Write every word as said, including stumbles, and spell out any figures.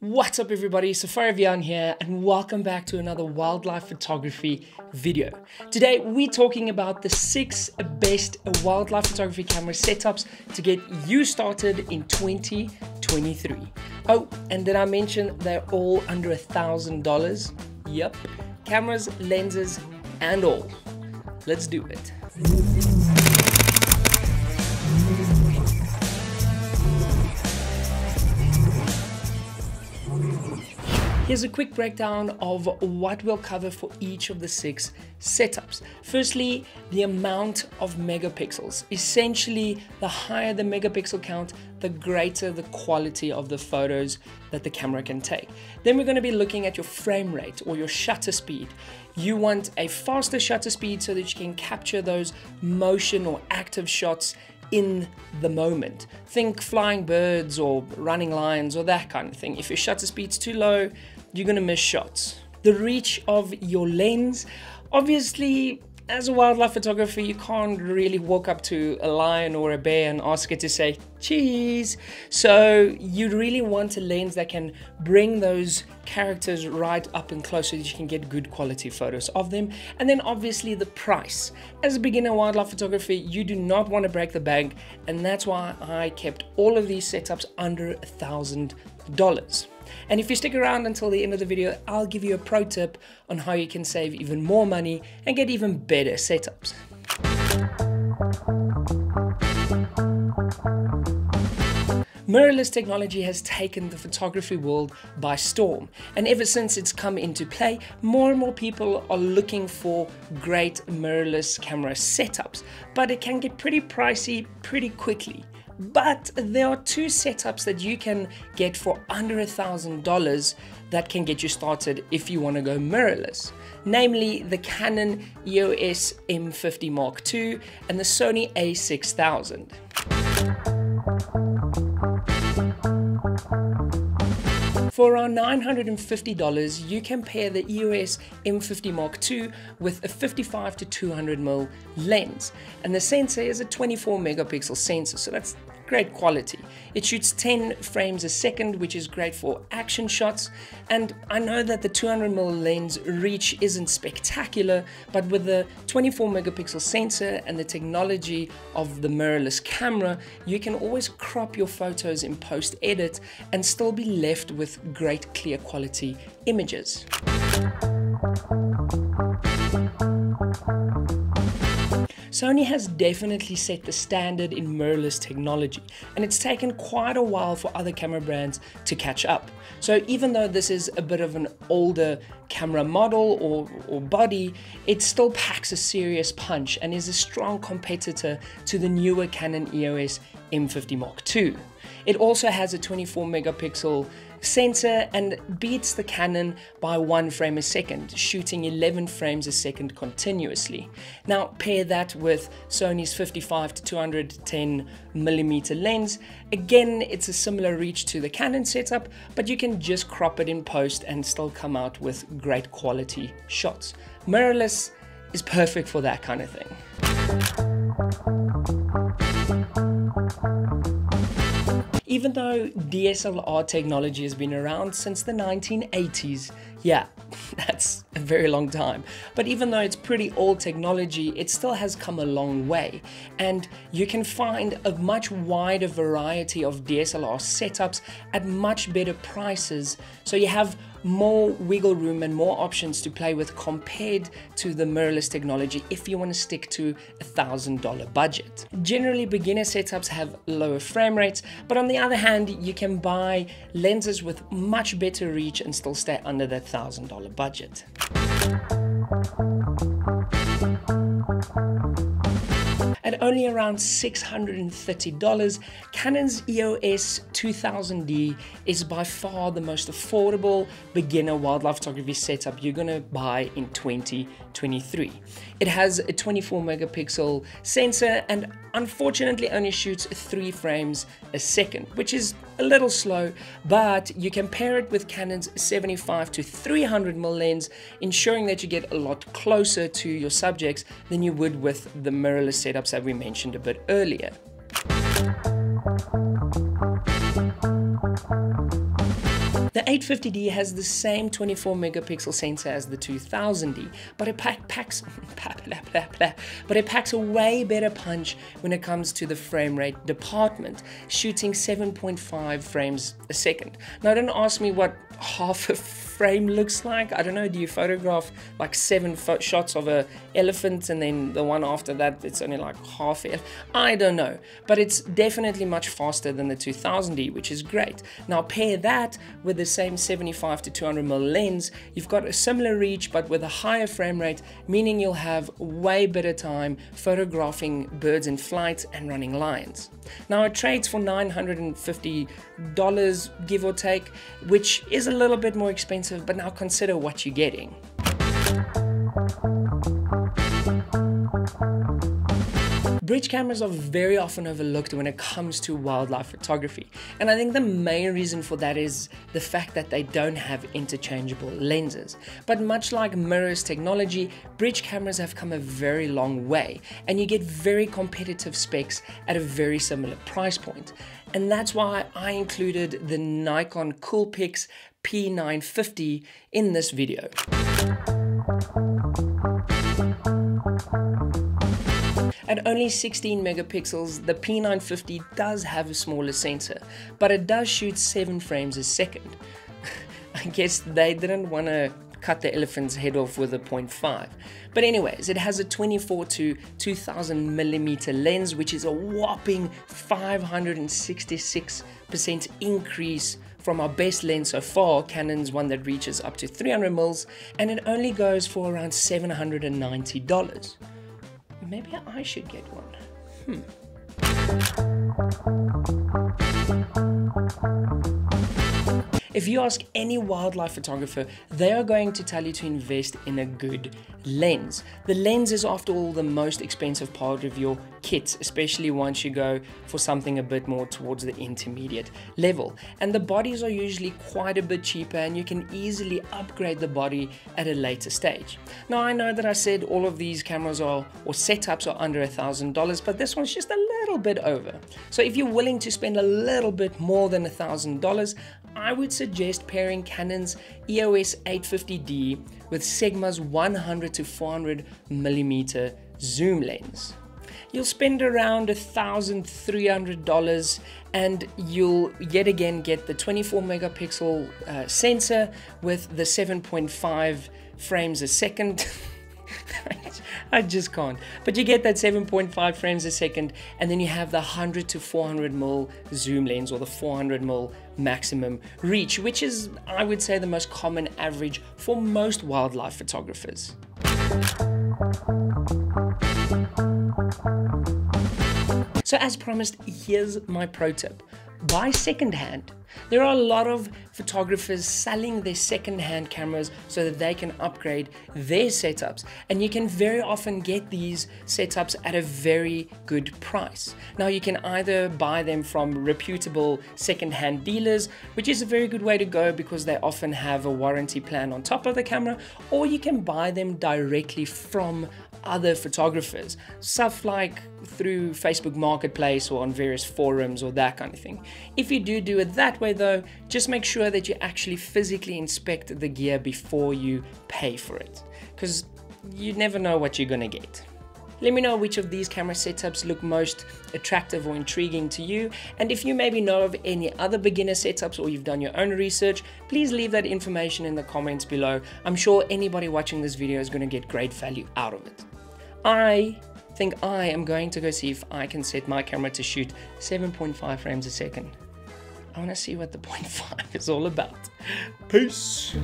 What's up everybody, Safari Vian here and welcome back to another wildlife photography video. Today we're talking about the six best wildlife photography camera setups to get you started in twenty twenty-three. Oh, and did I mention they're all under a thousand dollars? Yep, cameras, lenses and all. Let's do it. Here's a quick breakdown of what we'll cover for each of the six setups. Firstly, the amount of megapixels. Essentially, the higher the megapixel count, the greater the quality of the photos that the camera can take. Then we're going to be looking at your frame rate or your shutter speed. You want a faster shutter speed so that you can capture those motion or active shots in the moment. Think flying birds or running lions or that kind of thing. If your shutter speed's too low, you're gonna miss shots. The reach of your lens. Obviously, as a wildlife photographer, you can't really walk up to a lion or a bear and ask it to say, cheese. So you really want a lens that can bring those characters right up and close so that you can get good quality photos of them. And then obviously the price. As a beginner wildlife photographer, you do not want to break the bank. And that's why I kept all of these setups under a thousand dollars. And if you stick around until the end of the video, I'll give you a pro tip on how you can save even more money and get even better setups. Mirrorless technology has taken the photography world by storm, and ever since it's come into play, more and more people are looking for great mirrorless camera setups, but it can get pretty pricey pretty quickly. But there are two setups that you can get for under a thousand dollars that can get you started if you want to go mirrorless. Namely the Canon E O S M fifty Mark two and the Sony A six thousand. For around nine hundred fifty dollars, you can pair the E O S M fifty Mark two with a fifty-five to two hundred millimeter lens. And the sensor is a twenty-four megapixel sensor, so that's great quality. It shoots ten frames a second, which is great for action shots. And I know that the two hundred millimeter lens reach isn't spectacular, but with the twenty-four megapixel sensor and the technology of the mirrorless camera, you can always crop your photos in post-edit and still be left with great clear quality images. Sony has definitely set the standard in mirrorless technology, and it's taken quite a while for other camera brands to catch up. So even though this is a bit of an older camera model or, or body, it still packs a serious punch and is a strong competitor to the newer Canon E O S M fifty Mark two. It also has a twenty-four megapixel sensor and beats the Canon by one frame a second, shooting eleven frames a second continuously. Now pair that with Sony's fifty-five to two hundred ten millimeter lens. Again, it's a similar reach to the Canon setup, but you can just crop it in post and still come out with great quality shots. Mirrorless is perfect for that kind of thing. Even though D S L R technology has been around since the nineteen eighties, yeah, that's a very long time, but even though it's pretty old technology, it still has come a long way, and you can find a much wider variety of D S L R setups at much better prices, so you have more wiggle room and more options to play with compared to the mirrorless technology if you want to stick to a thousand dollar budget. Generally, beginner setups have lower frame rates, but on the other hand, you can buy lenses with much better reach and still stay under that thousand dollar budget. At only around six hundred thirty dollars, Canon's E O S two thousand D is by far the most affordable beginner wildlife photography setup you're gonna buy in twenty twenty-three. It has a twenty-four megapixel sensor and unfortunately only shoots three frames a second, which is a little slow, but you can pair it with Canon's seventy-five to three hundred millimeter lens, ensuring that you get a lot closer to your subjects than you would with the mirrorless setups that we mentioned a bit earlier. The eight fifty D has the same twenty-four megapixel sensor as the two thousand D, but it pack, packs blah, blah, blah, but it packs a way better punch when it comes to the frame rate department, shooting seven point five frames a second. Now, don't ask me what half a frame looks like. I don't know, do you photograph like seven fo shots of a elephant and then the one after that it's only like half it? I don't know, but it's definitely much faster than the two thousand D, which is great. Now pair that with the same seventy-five to two hundred millimeter lens, you've got a similar reach but with a higher frame rate, meaning you'll have way better time photographing birds in flight and running lions. Now it trades for nine hundred fifty dollars give or take, which is a little bit more expensive, but now consider what you're getting. Bridge cameras are very often overlooked when it comes to wildlife photography, and I think the main reason for that is the fact that they don't have interchangeable lenses. But much like mirrors technology, bridge cameras have come a very long way, and you get very competitive specs at a very similar price point. And that's why I included the Nikon Coolpix P nine fifty in this video. At only sixteen megapixels, the P nine fifty does have a smaller sensor, but it does shoot seven frames a second. I guess they didn't want to cut the elephant's head off with a point five. But anyways, it has a twenty-four to two thousand millimeter lens, which is a whopping five hundred sixty-six percent increase from our best lens so far, Canon's one that reaches up to three hundred mils, and it only goes for around seven hundred ninety dollars. Maybe I should get one. Hmm. If you ask any wildlife photographer, they are going to tell you to invest in a good lens. The lens is, after all, the most expensive part of your kit, especially once you go for something a bit more towards the intermediate level. And the bodies are usually quite a bit cheaper, and you can easily upgrade the body at a later stage. Now, I know that I said all of these cameras are, or setups are, under a thousand dollars, but this one's just a little bit over. So if you're willing to spend a little bit more than a thousand dollars, I would suggest pairing Canon's E O S eight fifty D with Sigma's one hundred to four hundred millimeter zoom lens. You'll spend around one thousand three hundred dollars, and you'll yet again get the twenty-four megapixel uh, sensor with the seven point five frames a second. I just can't. But you get that seven point five frames a second, and then you have the one hundred to four hundred mil zoom lens, or the four hundred mil maximum reach, which is, I would say, the most common average for most wildlife photographers. So as promised, here's my pro tip. Buy secondhand. There are a lot of photographers selling their secondhand cameras so that they can upgrade their setups, and you can very often get these setups at a very good price. Now, you can either buy them from reputable secondhand dealers, which is a very good way to go because they often have a warranty plan on top of the camera, or you can buy them directly from other photographers, stuff like through Facebook Marketplace or on various forums or that kind of thing. If you do do it that way though, just make sure that you actually physically inspect the gear before you pay for it, because you never know what you're gonna get. Let me know which of these camera setups look most attractive or intriguing to you, and if you maybe know of any other beginner setups or you've done your own research, please leave that information in the comments below. I'm sure anybody watching this video is going to get great value out of it. I think I am going to go see if I can set my camera to shoot seven point five frames a second. I want to see what the point five is all about. Peace!